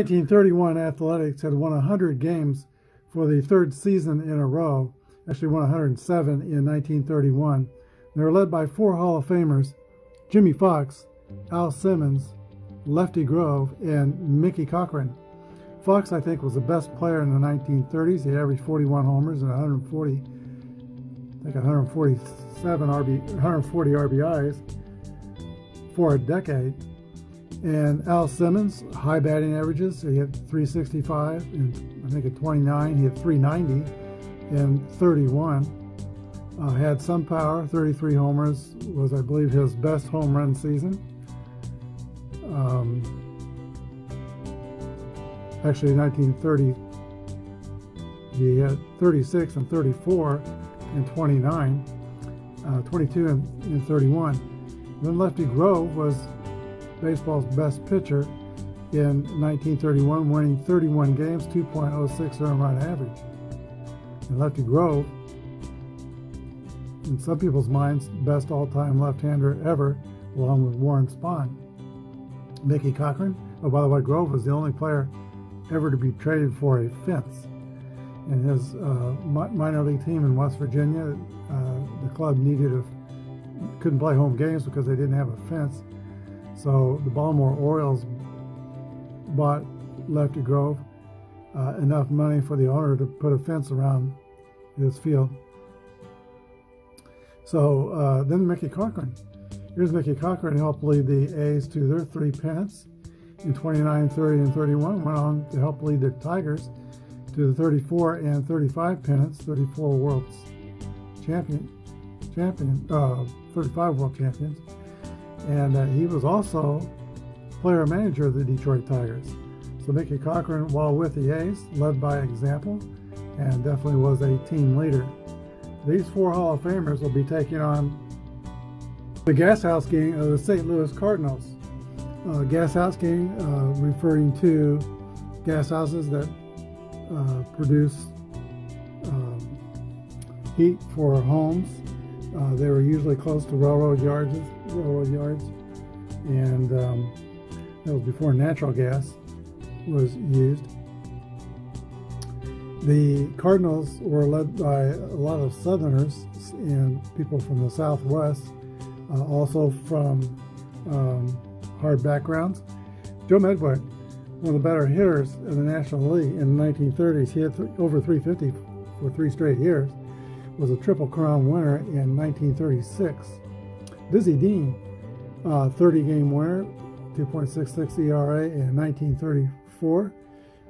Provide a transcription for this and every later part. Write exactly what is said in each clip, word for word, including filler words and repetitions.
nineteen thirty-one Athletics had won one hundred games for the third season in a row, actually won one hundred seven in nineteen thirty-one. They were led by four Hall of Famers, Jimmie Foxx, Al Simmons, Lefty Grove, and Mickey Cochrane. Foxx, I think, was the best player in the nineteen thirties. He averaged forty-one homers and one hundred forty, I think one hundred forty-seven R B, one hundred forty R B Is for a decade. And Al Simmons, high batting averages, so he had three sixty-five, and I think at twenty-nine, he had three ninety and thirty-one. Uh, had some power, thirty-three homers, was I believe his best home run season. Um, actually, in nineteen thirty, he had thirty-six and thirty-four and twenty-nine, uh, twenty-two and, and thirty-one. And then Lefty Grove was baseball's best pitcher in nineteen thirty-one, winning thirty-one games, two point oh six earned run average. And Lefty Grove, in some people's minds, best all-time left-hander ever, along with Warren Spahn. Mickey Cochrane, oh by the way, Grove was the only player ever to be traded for a fence. And his uh, minor league team in West Virginia, uh, the club needed a, couldn't play home games because they didn't have a fence. So the Baltimore Orioles bought Lefty Grove uh, enough money for the owner to put a fence around his field. So uh, then Mickey Cochrane. Here's Mickey Cochrane, helped lead the A's to their three pennants in twenty-nine, thirty, and thirty-one. Went on to help lead the Tigers to the thirty-four and thirty-five pennants, thirty-four World Champion, champion, uh, thirty-five World Champions. And uh, he was also player manager of the Detroit Tigers. So Mickey Cochrane, while with the A's, led by example and definitely was a team leader. These four Hall of Famers will be taking on the Gas House Gang of the Saint Louis Cardinals. Uh, Gas House Gang, uh, referring to gas houses that uh, produce um, heat for homes. Uh, they were usually close to railroad yards. Railroad yards, and um, that was before natural gas was used. The Cardinals were led by a lot of Southerners and people from the Southwest, uh, also from um, hard backgrounds. Joe Medwick, one of the better hitters in the National League in the nineteen thirties, he had th over three fifty for three straight years, was a Triple Crown winner in nineteen thirty-six. Dizzy Dean, uh, thirty-game winner, two point six six E R A in nineteen thirty-four,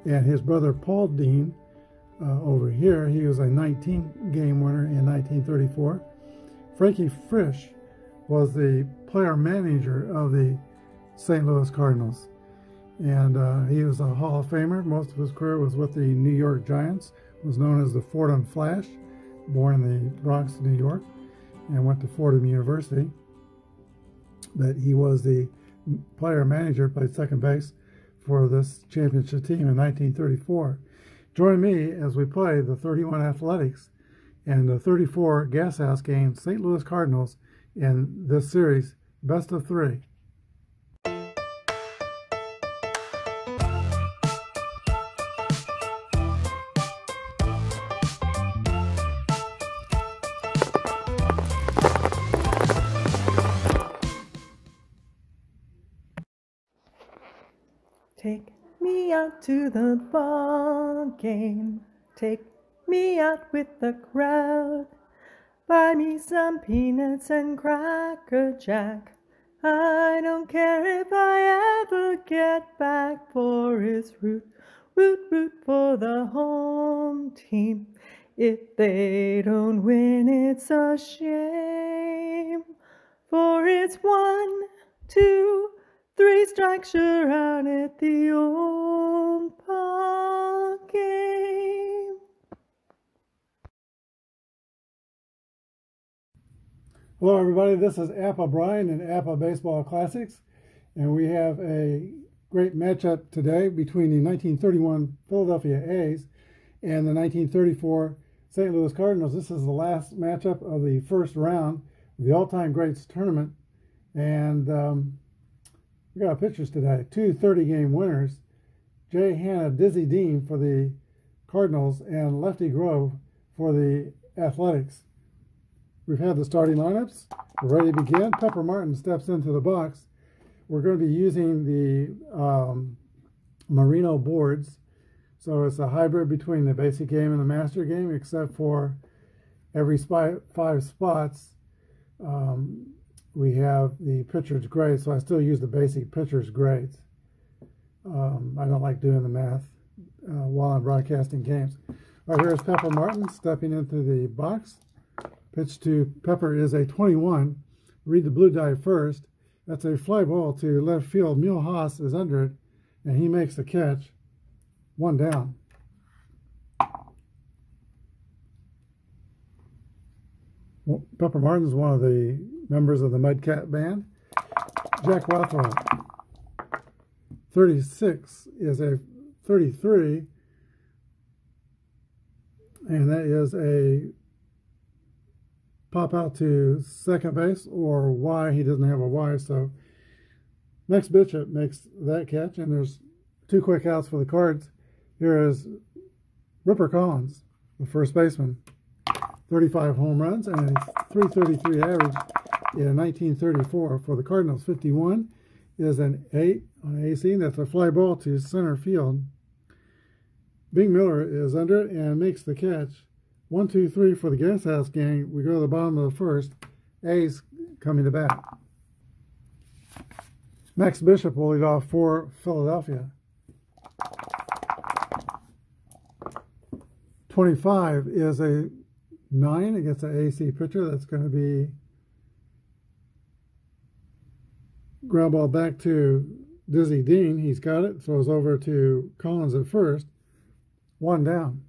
and his brother Paul Dean, uh, over here, he was a nineteen-game winner in nineteen thirty-four. Frankie Frisch was the player manager of the Saint Louis Cardinals, and uh, he was a Hall of Famer. Most of his career was with the New York Giants, was known as the Fordham Flash, born in the Bronx, New York, and went to Fordham University. That he was the player manager, played second base for this championship team in nineteen thirty-four. Join me as we play the thirty-one Athletics and the thirty-four Gas House Gang Saint Louis Cardinals in this series, best of three. Take me out to the ball game. Take me out with the crowd. Buy me some peanuts and Cracker Jack. I don't care if I ever get back, for it's root, root, root for the home team. If they don't win, it's a shame. For it's one, two, three strikes you're out at the old ball game. Hello everybody, this is APBA Brian and APBA Baseball Classics, and we have a great matchup today between the nineteen thirty-one Philadelphia A's and the nineteen thirty-four Saint Louis Cardinals. This is the last matchup of the first round of the all-time greats tournament, and um, we got our pitchers today. Two thirty-game winners, Jay Hanna, Dizzy Dean for the Cardinals, and Lefty Grove for the Athletics. We've had the starting lineups. We're ready to begin. Pepper Martin steps into the box. We're going to be using the um, Merino boards. So it's a hybrid between the basic game and the master game, except for every spy, five spots. Um, we have the pitcher's grades, so I still use the basic pitcher's grades. Um, I don't like doing the math uh, while I'm broadcasting games. All right, here's Pepper Martin stepping into the box. Pitch to Pepper is a twenty-one. Read the blue die first. That's a fly ball to left field. Mule Haas is under it, and he makes the catch. One down. Well, Pepper Martin's one of the members of the Mudcat Band. Jack Rothrock, thirty-six, is a thirty-three, and that is a pop out to second base, or Y. He doesn't have a Y, so Max Bishop makes that catch, and there's two quick outs for the Cards. Here is Ripper Collins, the first baseman, thirty-five home runs and a three thirty-three average in nineteen thirty-four for the Cardinals. fifty-one is an eight on A C, and that's a fly ball to center field. Bing Miller is under it and makes the catch. One, two, three for the Gas House Gang. We go to the bottom of the first. A's coming to bat. Max Bishop will lead off for Philadelphia. twenty-five is a nine against an A C pitcher. That's going to be ground ball back to Dizzy Dean. He's got it. Throws over to Collins at first. One down.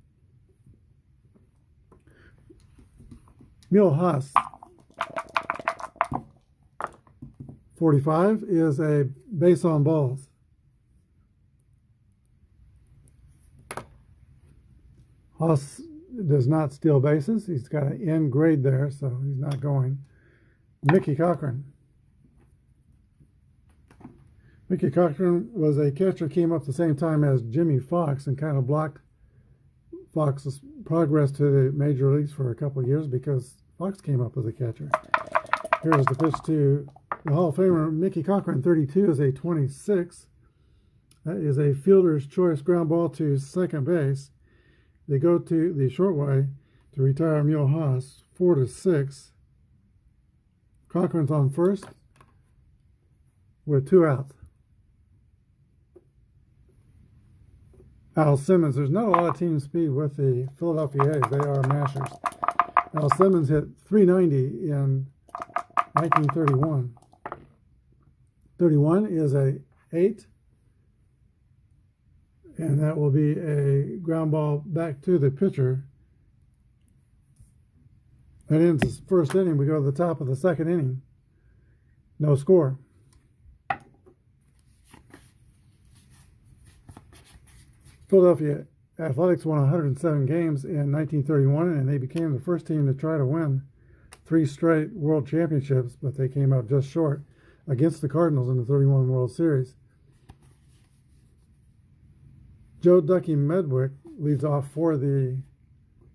Mule Haas, forty-five, is a base on balls. Haas does not steal bases. He's got an N grade there, so he's not going. Mickey Cochrane. Mickey Cochrane was a catcher, came up the same time as Jimmie Foxx and kind of blocked Fox's progress to the major leagues for a couple of years because Foxx came up as a catcher. Here's the pitch to the Hall of Famer Mickey Cochrane. thirty-two is a twenty-six. That is a fielder's choice ground ball to second base. They go to the short way to retire Mule Haas, four to six. Cochrane's on first with two outs. Al Simmons, there's not a lot of team speed with the Philadelphia A's. They are mashers. Al Simmons hit three ninety in nineteen thirty-one. thirty-one is a eight, and that will be a ground ball back to the pitcher. That ends the first inning. We go to the top of the second inning. No score. Philadelphia Athletics won one hundred seven games in nineteen thirty-one, and they became the first team to try to win three straight world championships, but they came up just short against the Cardinals in the thirty-one World Series. Joe Ducky Medwick leads off for the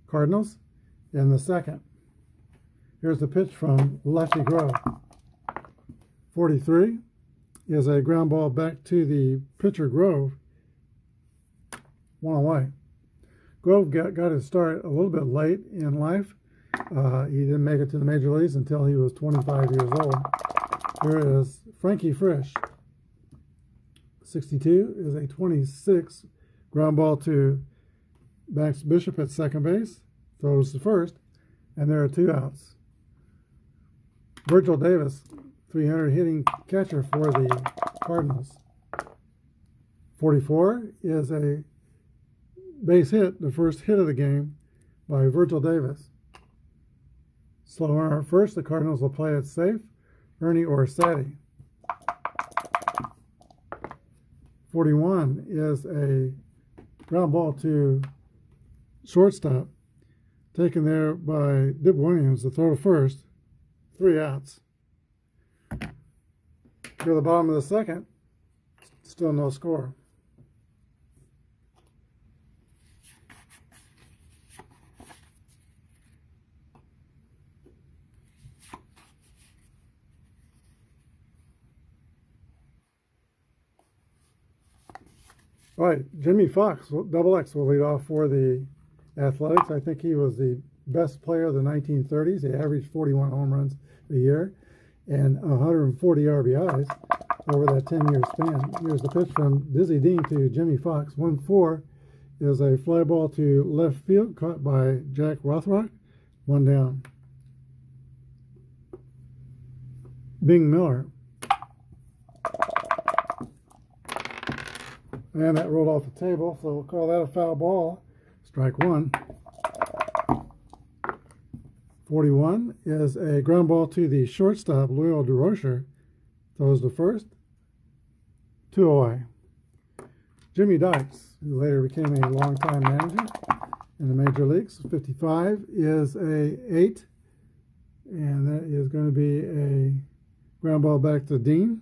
Cardinals in the second. Here's the pitch from Lefty Grove. forty-three is a ground ball back to the pitcher Grove. One away. Grove got, got his start a little bit late in life. Uh, he didn't make it to the major leagues until he was twenty-five years old. Here is Frankie Frisch. sixty-two is a twenty-six. Ground ball to Max Bishop at second base. Throws to first, and there are two outs. Virgil Davis, three hundred hitting catcher for the Cardinals. forty-four is a base hit, the first hit of the game by Virgil Davis. Slow runner at first, the Cardinals will play it safe. Ernie Orsatti. forty-one is a ground ball to shortstop, taken there by Dib Williams, the throw to first. Three outs. To the bottom of the second, still no score. All right, Jimmie Foxx, double X, will lead off for the Athletics. I think he was the best player of the nineteen thirties. He averaged forty-one home runs a year and one hundred forty R B Is over that ten-year span. Here's the pitch from Dizzy Dean to Jimmie Foxx. one four is a fly ball to left field, caught by Jack Rothrock. One down. Bing Miller. And that rolled off the table, so we'll call that a foul ball. Strike one. forty-one is a ground ball to the shortstop, Leo Durocher. Throws the first. Two away. Jimmy Dykes, who later became a longtime manager in the major leagues. fifty-five is a eight. And that is going to be a ground ball back to Dean.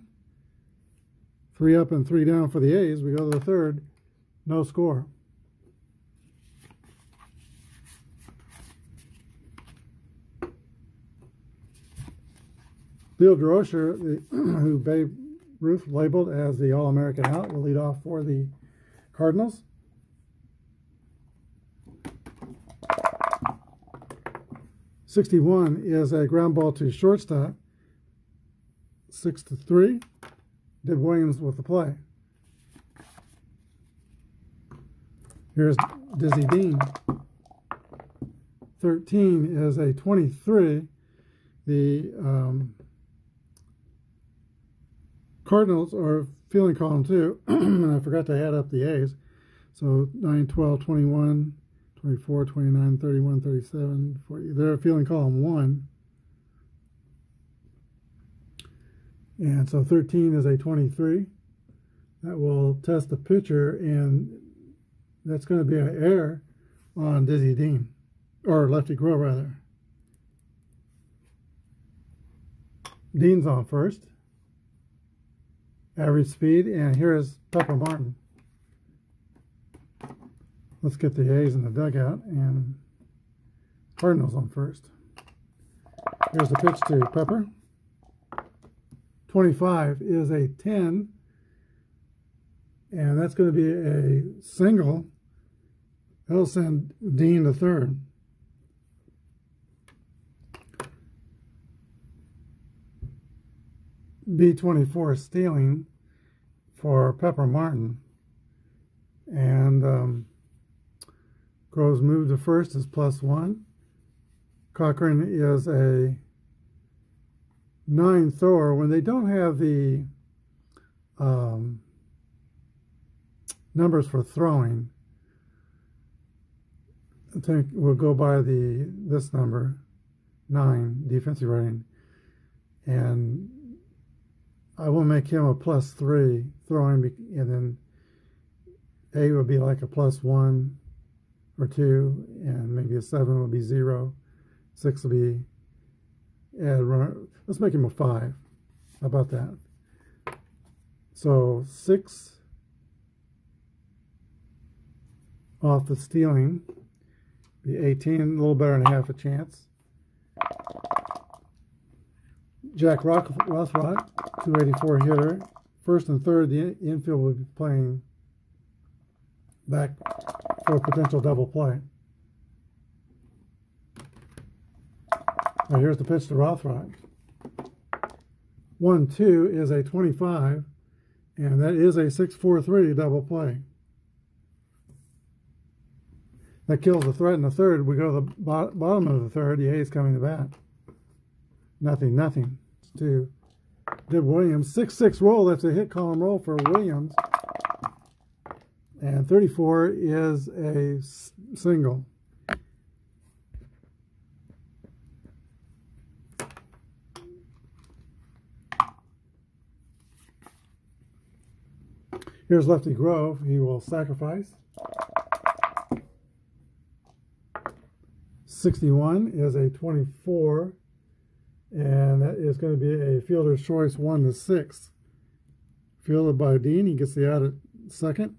Three up and three down for the A's. We go to the third. No score. Leo Durocher, the, who Babe Ruth labeled as the All-American out, will lead off for the Cardinals. sixty-one is a ground ball to shortstop. Six to three. Dib Williams with the play. Here's Dizzy Dean. thirteen is a twenty-three. The um, Cardinals are fielding column two, and I forgot to add up the A's. So nine, twelve, twenty-one, twenty-four, twenty-nine, thirty-one, thirty-seven, forty. They're fielding column one. And so thirteen is a twenty-three. That will test the pitcher, and that's going to be an error on Dizzy Dean, or Lefty Grove, rather. Dean's on first. Average speed, and here is Pepper Martin. Let's get the A's in the dugout, and Cardinals on first. Here's the pitch to Pepper. twenty-five is a ten, and that's going to be a single. That'll send Dean to third. B twenty-four stealing for Pepper Martin, and um, Groves moved to first is plus one. Cochrane is a nine thrower. When they don't have the um, numbers for throwing, I think we'll go by the this number, nine, defensive rating. And I will make him a plus three throwing, and then A would be like a plus one or two, and maybe a seven would be zero, six would be And runner, let's make him a five. How about that? So six off the stealing. Be eighteen, a little better than half a chance. Jack Rothrock, two eighty-four hitter. First and third, the infield will be playing back for a potential double play. Right, here's the pitch to Rothrock. one two is a twenty-five, and that is a six four three double play. That kills the threat in the third. We go to the bo bottom of the third. The A's coming to bat. Nothing, nothing. To Dib Williams. six six roll. That's a hit column roll for Williams. And thirty-four is a single. Here's Lefty Grove. He will sacrifice. sixty-one is a twenty-four, and that is going to be a fielder's choice, one to six. Fielded by Dean. He gets the out at second.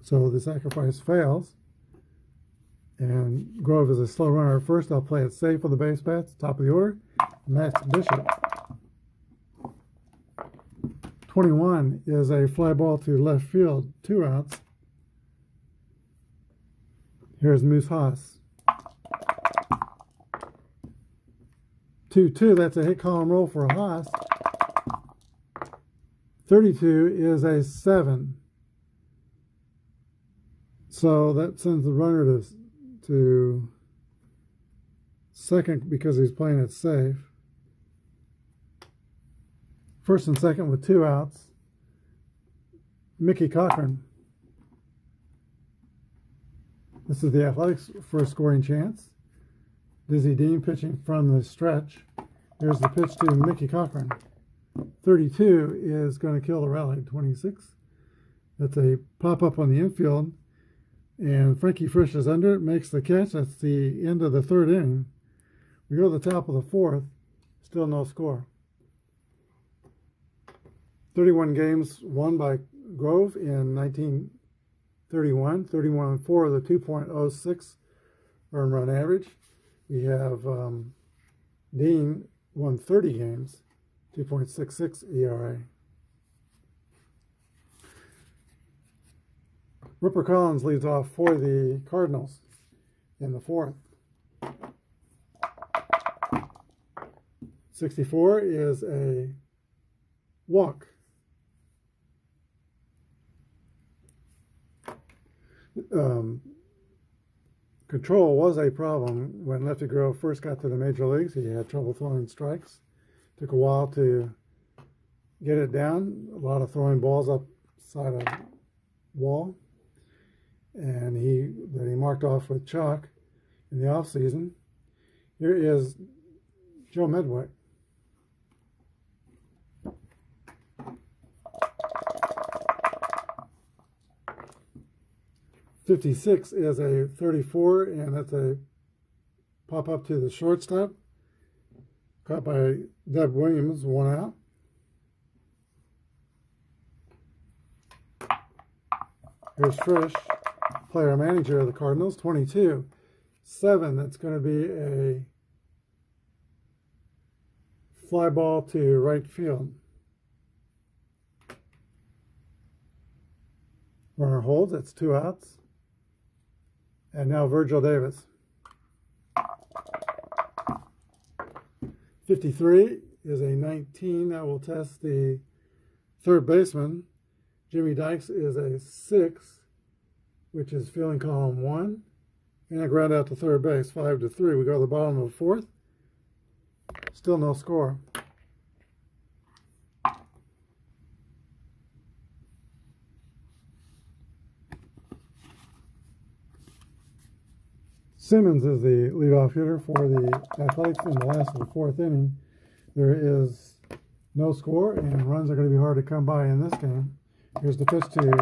So the sacrifice fails, and Grove is a slow runner at first. I'll play it safe for the base paths. Top of the order, Max Bishop. twenty-one is a fly ball to left field, two outs. Here's Moose Haas. two two, that's a hit column roll for Haas. thirty-two is a seven. So that sends the runner to, to second because he's playing it safe. First and second with two outs. Mickey Cochrane. This is the Athletics' first scoring chance. Dizzy Dean pitching from the stretch. Here's the pitch to Mickey Cochrane. thirty-two is going to kill the rally. twenty-six. That's a pop-up on the infield. And Frankie Frisch is under it, makes the catch. That's the end of the third inning. We go to the top of the fourth. Still no score. thirty-one games won by Grove in nineteen thirty-one. thirty-one and four with a two point oh six earned run average. We have um, Dean won thirty games, two point six six E R A. Ripper Collins leads off for the Cardinals in the fourth. sixty-four is a walk. Um, control was a problem when Lefty Grove first got to the major leagues. He had trouble throwing strikes. Took a while to get it down. A lot of throwing balls upside of wall. And he that he marked off with chalk in the offseason. Here is Joe Medwick. fifty-six is a thirty-four, and that's a pop-up to the shortstop. Caught by Dib Williams, one out. Here's Frisch, player-manager of the Cardinals, twenty-two. seven, that's going to be a fly ball to right field. Runner holds, that's two outs. And now Virgil Davis. fifty-three is a nineteen. That will test the third baseman. Jimmy Dykes is a six, which is fielding column one. And a ground out to third base, five to three. We go to the bottom of the fourth. Still no score. Simmons is the leadoff hitter for the Athletics in the last of the fourth inning. There is no score, and runs are going to be hard to come by in this game. Here's the pitch to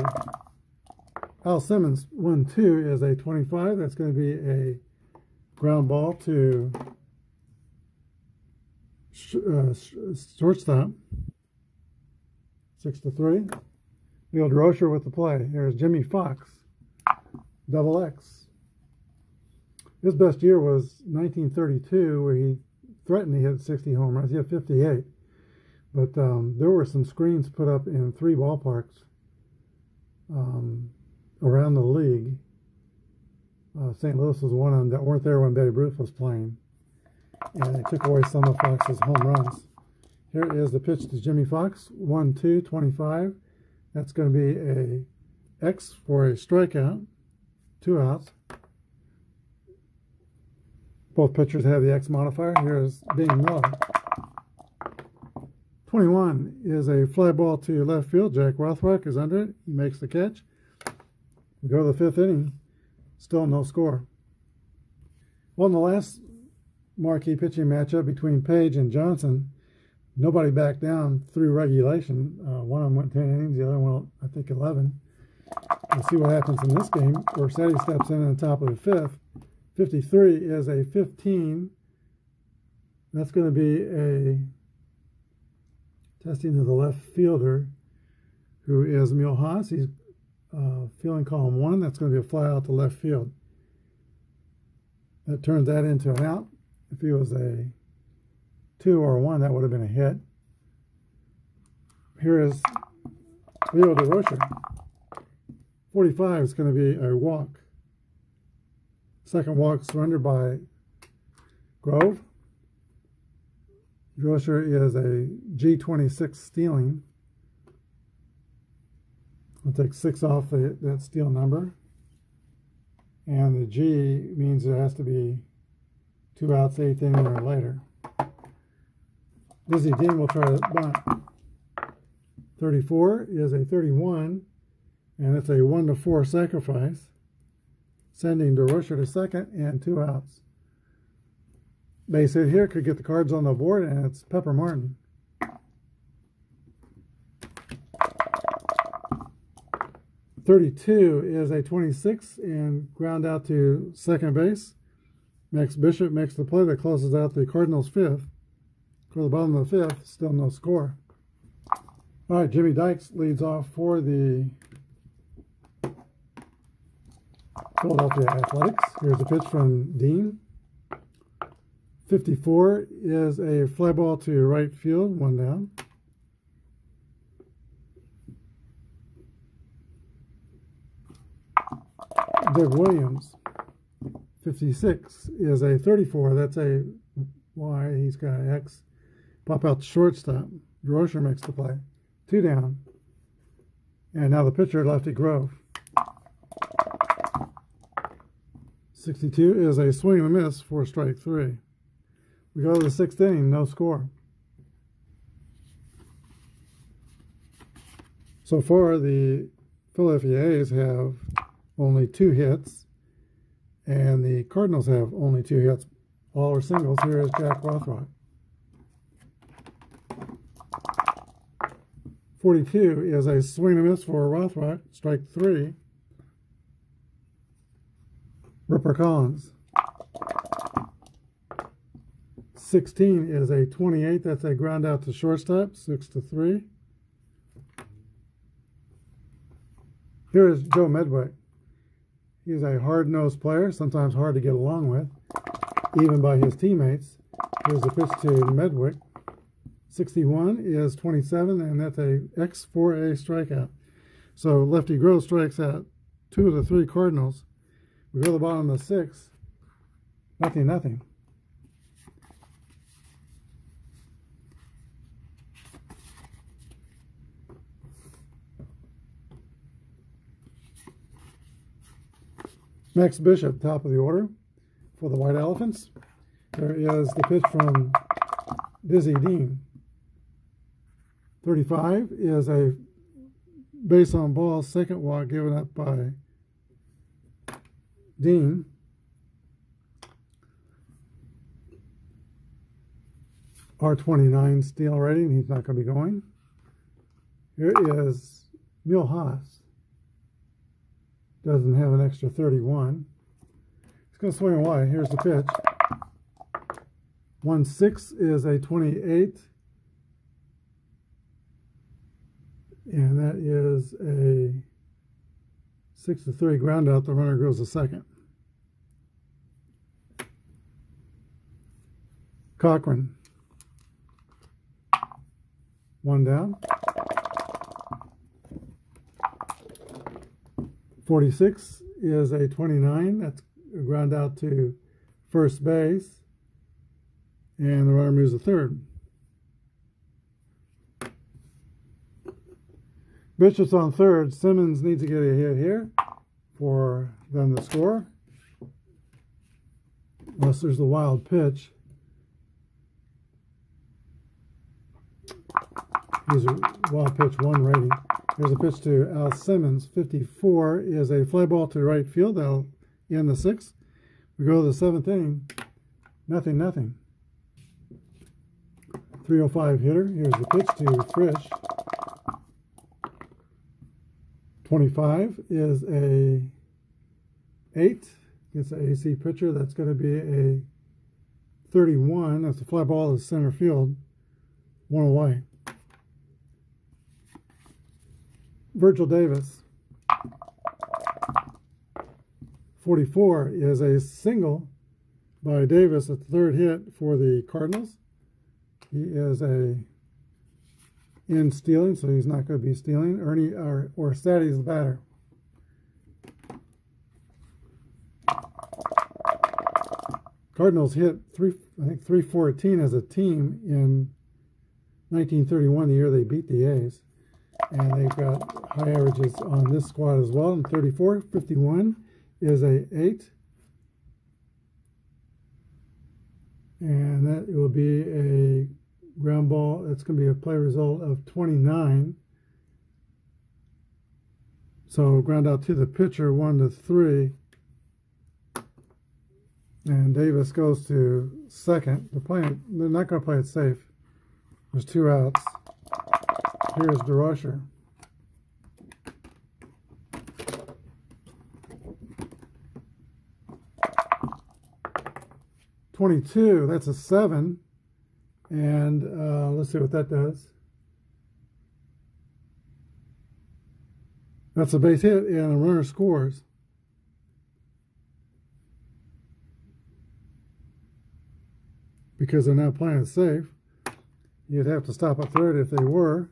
Al Simmons. one two is a twenty-five. That's going to be a ground ball to sh uh, sh shortstop. six to three. Leo Durocher with the play. Here's Jimmie Foxx. Double X. His best year was nineteen thirty-two, where he threatened to hit sixty home runs. He hit fifty-eight. But um, there were some screens put up in three ballparks um, around the league. Uh, Saint Louis was one of them that weren't there when Babe Ruth was playing. And it took away some of Fox's home runs. Here is the pitch to Jimmie Foxx. one two, twenty-five. That's going to be a X for a strikeout. Two outs. Both pitchers have the X modifier. Here's Bing Miller. twenty-one is a fly ball to left field. Jack Rothrock is under it. He makes the catch. We go to the fifth inning. Still no score. Well, in the last marquee pitching matchup between Page and Johnson, nobody backed down through regulation. Uh, one of them went ten innings. The other one, I think, eleven. We'll see what happens in this game. Orsatti steps in on top of the fifth. fifty-three is a fifteen. That's going to be a testing to the left fielder, who is Mule Haas. He's uh, fielding column one. That's going to be a fly out to left field. That turns that into an out. If he was a two or a one, that would have been a hit. here is Leo Durocher. forty-five is going to be a walk. Second walk surrendered by Grove. Durocher is a G twenty-six stealing. I'll take six off the, that steal number. And the G means there has to be two outs, eighth inning or later. Dizzy Dean will try to bunt. thirty-four is a thirty-one, and it's a one to four sacrifice, sending Durocher to second and two outs. Base hit here could get the Cards on the board, and it's Pepper Martin. thirty-two is a twenty-six and ground out to second base. Max Bishop makes the play that closes out the Cardinals' fifth. For the bottom of the fifth, still no score. All right, Jimmy Dykes leads off for the Philadelphia Athletics. Here's a pitch from Dean. fifty-four is a fly ball to right field, one down. Dib Williams, fifty-six, is a thirty-four. That's a Y. He's got an X. Pop out shortstop. Durocher makes the play. Two down. And now the pitcher, Lefty Grove. sixty-two is a swing and a miss for strike three. We go to the sixth inning, no score. So far, the Philadelphia A's have only two hits, and the Cardinals have only two hits. All are singles. Here is Jack Rothrock. forty-two is a swing and a miss for Rothrock, strike three. Ripper Collins. sixteen is a twenty-eight. That's a ground out to shortstop, six to three. Here is Joe Medwick. He's a hard-nosed player, sometimes hard to get along with, even by his teammates. Here's the pitch to Medwick. sixty-one is twenty-seven, and that's a X for a strikeout. So Lefty Grove strikes out two of the three Cardinals. We go to the bottom of the sixth. Nothing, nothing. Max Bishop, top of the order for the White Elephants. There is the pitch from Dizzy Dean. thirty-five is a base on ball, second walk given up by Dean. R twenty-nine steal rating, he's not going to be going. Here is Mule Haas. Doesn't have an extra thirty-one. It's going to swing away. Here's the pitch. one six is a twenty-eight. And that is a six to three ground out. The runner goes to second. Cochrane. One down. forty-six is a twenty-nine. That's ground out to first base. And the runner moves to third. Bishop's on third. Simmons needs to get a hit here for them to score. Unless there's the wild pitch. Here's a wild pitch one rating. Here's a pitch to Al Simmons. fifty-four is a fly ball to right field. That'll end the sixth. We go to the seventh inning. Nothing, nothing. three oh five hitter. Here's the pitch to Frisch. twenty-five is a eight. Against an A C pitcher. That's going to be a thirty-one. That's a fly ball to center field. One away. Virgil Davis. forty-four is a single by Davis, a third hit for the Cardinals. He is a in stealing, so he's not going to be stealing. Ernie Orsatti is the batter. Cardinals hit three, I think three fourteen as a team in nineteen thirty-one, the year they beat the A's. And they've got high averages on this squad as well. And thirty-four fifty-one is a eight. And that will be a ground ball. That's going to be a play result of twenty-nine. So ground out to the pitcher, one to three. And Davis goes to second. They're playing. They're not going to play it safe. There's two outs. Here's Durocher. twenty-two. That's a seven. And uh, let's see what that does. That's a base hit, and a runner scores. Because they're not playing it safe. You'd have to stop at third if they were.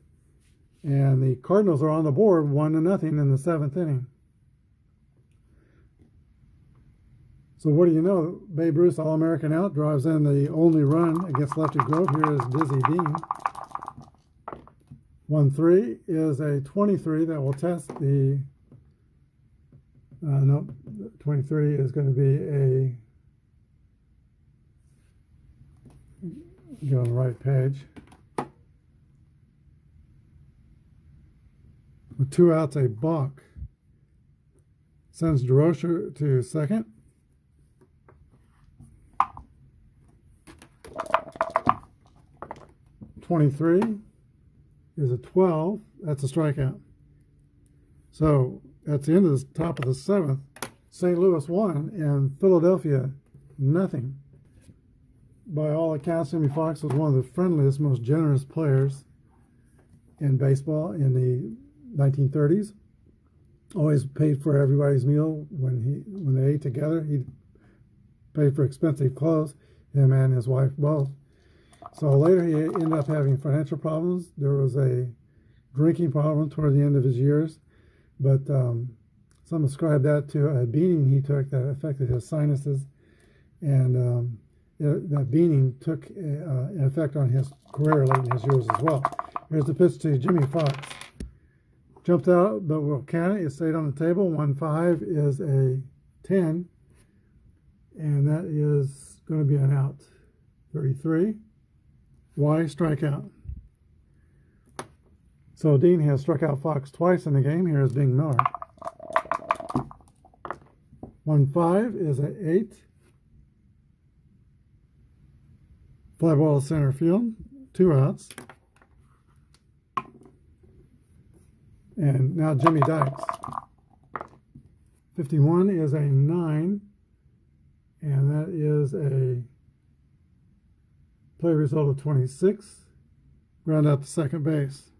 And the Cardinals are on the board one to nothing in the seventh inning. So what do you know? Babe Ruth, All-American out, drives in the only run against Lefty Grove. Here is Dizzy Dean. one three is a twenty-three that will test the... Uh, no, twenty-three is going to be a... Get on the right page. With two outs, a balk. Sends Durocher to second. twenty-three is a twelve. That's a strikeout. So at the end of the top of the seventh, Saint Louis won and Philadelphia nothing. By all accounts, Jimmie Foxx was one of the friendliest, most generous players in baseball in the nineteen thirties. Always paid for everybody's meal when he when they ate together. He paid for expensive clothes, him and his wife both. So later he ended up having financial problems. There was a drinking problem toward the end of his years, but um, some ascribed that to a beating he took that affected his sinuses, and um, It, that beating took uh, an effect on his career late in his years as well. Here's the pitch to Jimmie Foxx. Jumped out, but we'll count it. It stayed on the table. one five is a ten, and that is going to be an out. thirty-three. Why strikeout? So Dean has struck out Foxx twice in the game. Here is Bing Miller. one five is an eight. Fly ball to center field, two outs. And now Jimmy Dykes. fifty-one is a nine, and that is a play result of twenty-six. Ground out to second base.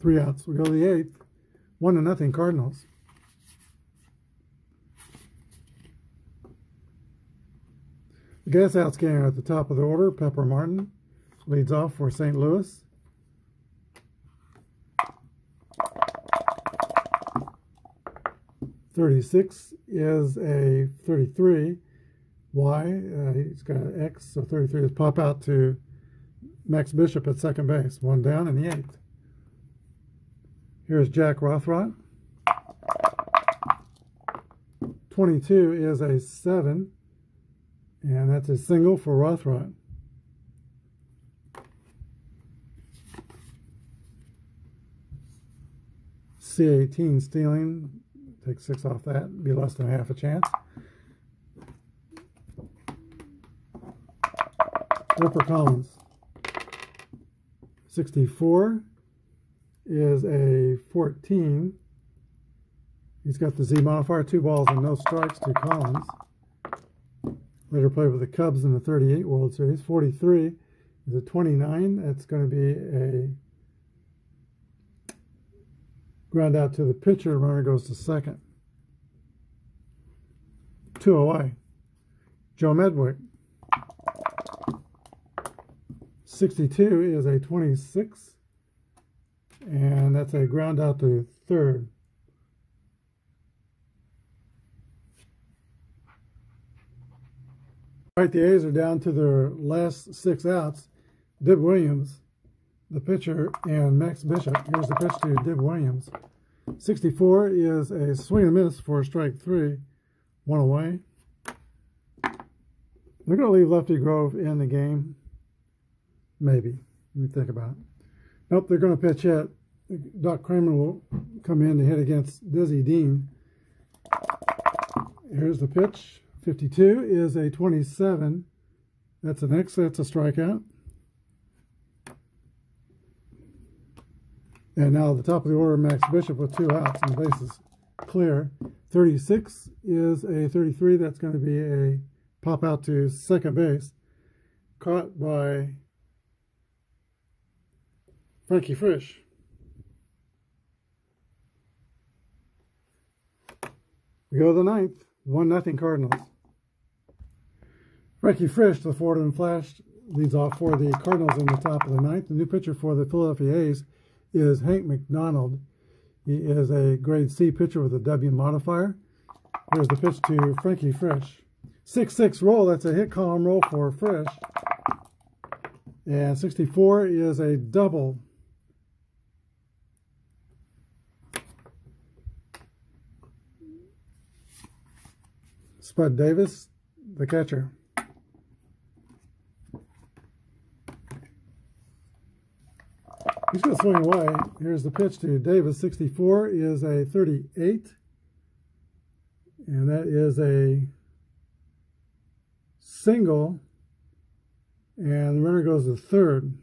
Three outs. We go to the eighth. One to nothing Cardinals. The Gas House Gang at the top of the order. Pepper Martin leads off for Saint Louis. thirty-six is a thirty-three. Why? Uh, he's got an X, so thirty-three is pop out to Max Bishop at second base. One down in the eighth. Here's Jack Rothrock. twenty-two is a seven. And that's a single for Rothrock. C eighteen stealing. Take six off that. Be less than half a chance. Ripper Collins. sixty-four is a fourteen. He's got the Z modifier. Two balls and no strikes to Collins. Later played with the Cubs in the thirty-eight World Series. forty-three is a twenty-nine. That's going to be a ground out to the pitcher. Runner goes to second. two away. Joe Medwick. sixty-two is a twenty-six, and that's a ground out to third. All right, the A's are down to their last six outs. Dib Williams, the pitcher, and Max Bishop. Here's the pitch to Dib Williams. sixty-four is a swing and miss for strike three, one away. They're going to leave Lefty Grove in the game. Maybe. Let me think about it. Nope, they're going to pitch hit. Doc Kramer will come in to hit against Dizzy Dean. Here's the pitch. fifty-two is a twenty-seven. That's an X. That's a strikeout. And now at the top of the order, Max Bishop with two outs and the bases clear. thirty-six is a thirty-three. That's going to be a pop out to second base. Caught by Frankie Frisch. We go to the ninth. one nothing Cardinals. Frankie Frisch, the Fordham Flash, leads off for the Cardinals in the top of the ninth. The new pitcher for the Philadelphia A's is Hank McDonald. He is a grade C pitcher with a W modifier. Here's the pitch to Frankie Frisch. six six roll. That's a hit column roll for Frisch. And sixty-four is a double. Spud Davis, the catcher. He's going to swing away. Here's the pitch to Davis. sixty-four is a thirty-eight. And that is a single. And the runner goes to third.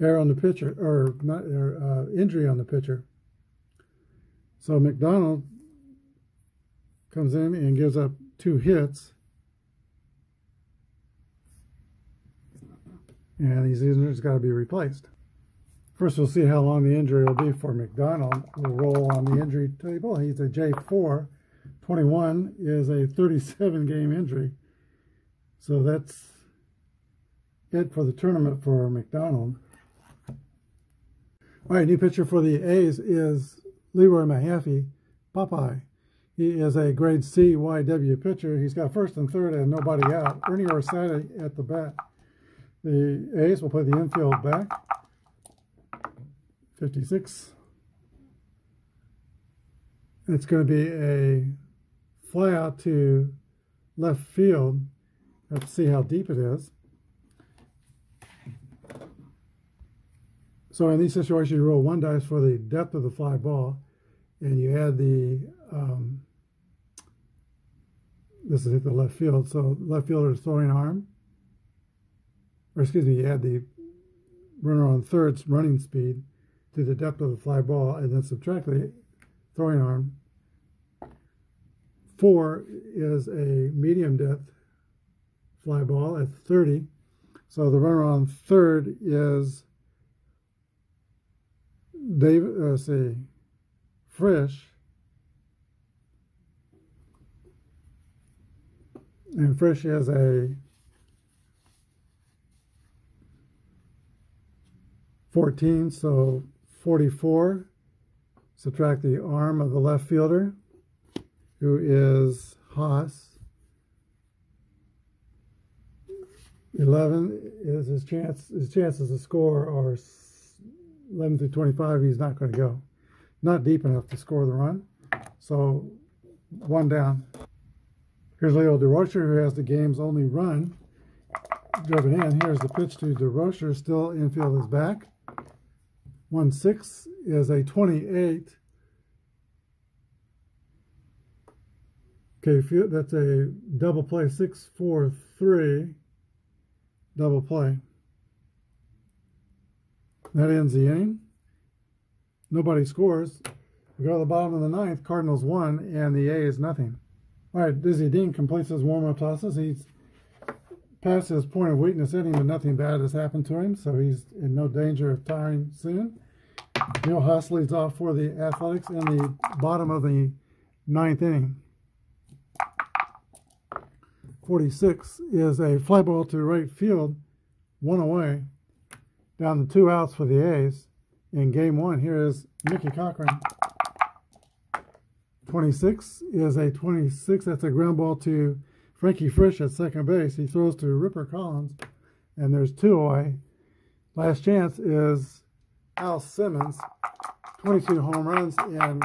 Error on the pitcher, or not error, uh, injury on the pitcher. So McDonald comes in and gives up two hits. And these injuries got to be replaced. First, we'll see how long the injury will be for McDonald. We'll roll on the injury table. He's a J four. twenty-one is a thirty-seven game injury. So that's it for the tournament for McDonald. All right, new pitcher for the A's is Leroy Mahaffey, Popeye. He is a grade C Y W pitcher. He's got first and third and nobody out. Ernie Orsatti at the bat. The A's will play the infield back. fifty-six. It's going to be a fly out to left field. Let's see how deep it is. So in these situations, you roll one dice for the depth of the fly ball, and you add the, um, this is at the left field, so left fielder's throwing arm. Or excuse me, you add the runner on third's running speed to the depth of the fly ball and then subtract the throwing arm. Four is a medium depth fly ball at thirty. So the runner on third is Dave, uh, say, Frisch. And Frisch is a fourteen, so forty-four. Subtract the arm of the left fielder, who is Haas. eleven is his chance. His chances to score are eleven through twenty-five. He's not going to go. Not deep enough to score the run. So one down. Here's Leo Durocher, who has the game's only run driven in. Here's the pitch to Durocher. Still infield is back. one six is a twenty-eight. Okay, that's a double play. six four three. Double play. That ends the inning. Nobody scores. We go to the bottom of the ninth. Cardinals one, and the A's nothing. All right, Dizzy Dean completes his warm-up tosses. He's past his point of weakness inning, but nothing bad has happened to him, so he's in no danger of tiring soon. Neil Hosley's off for the Athletics in the bottom of the ninth inning. forty-six is a fly ball to right field. one away, down to two outs for the A's in game one. Here is Mickey Cochrane. twenty-six is a twenty-six. That's a ground ball to Frankie Frisch at second base. He throws to Ripper Collins, and there's two away. Last chance is Al Simmons. twenty-two home runs in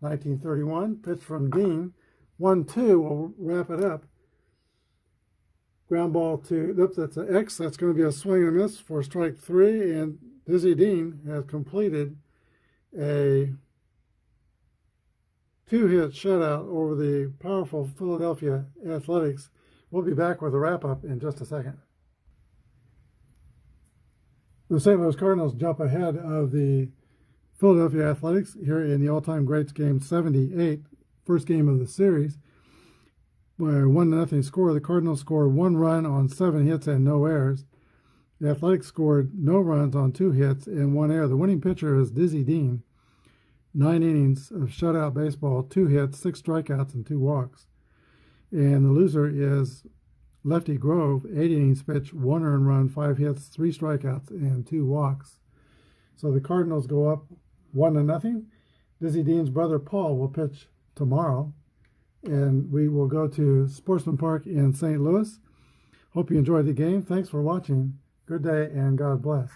nineteen thirty-one. Pitch from Dean. one two will wrap it up. Ground ball to, oops, that's an X. That's going to be a swing and a miss for strike three. And Dizzy Dean has completed a two-hit shutout over the powerful Philadelphia Athletics. We'll be back with a wrap-up in just a second. The Saint Louis Cardinals jump ahead of the Philadelphia Athletics here in the all-time greats game seventy-eight, first game of the series. By a one to nothing score, the Cardinals scored one run on seven hits and no errors. The Athletics scored no runs on two hits and one error. The winning pitcher is Dizzy Dean. Nine innings of shutout baseball, two hits, six strikeouts, and two walks. And the loser is Lefty Grove, eight innings pitch, one earned run, five hits, three strikeouts, and two walks. So the Cardinals go up one to nothing. Dizzy Dean's brother Paul will pitch tomorrow, and we will go to Sportsman Park in Saint Louis. Hope you enjoyed the game. Thanks for watching. Good day, and God bless.